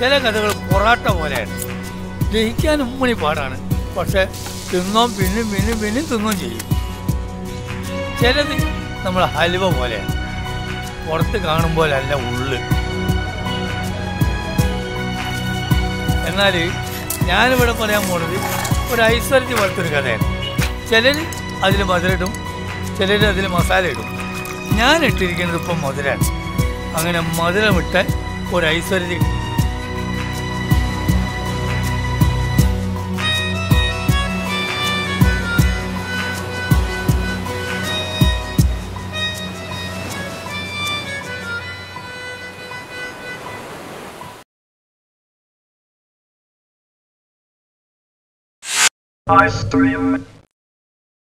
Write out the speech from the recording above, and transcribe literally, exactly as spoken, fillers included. ചില കഥകൾ പൊറാട്ട പോലെയാണ്, ജയിക്കാൻ ഉമ്മണി പാടാണ്. പക്ഷെ തിന്നും പിന്നും പിന്നും പിന്നും തിന്നും ചെയ്യും. ചിലത് നമ്മൾ ഹലുവ പോലെയാണ്, പുറത്ത് കാണുമ്പോലല്ല ഉള്ളു. എന്നാൽ ഞാനിവിടെ പറയാൻ പോണത് ഒരു ഐശ്വര്യത്തി പോലത്തൊരു കഥയാണ്. ചിലർ അതിൽ മധുരയിടും, ചിലർ അതിൽ മസാല ഇടും. ഞാൻ ഇട്ടിരിക്കുന്നത് ഇപ്പം മധുരമാണ്. അങ്ങനെ മധുരമിട്ട ഒരു ഐശ്വര്യത്തിൽ iStream.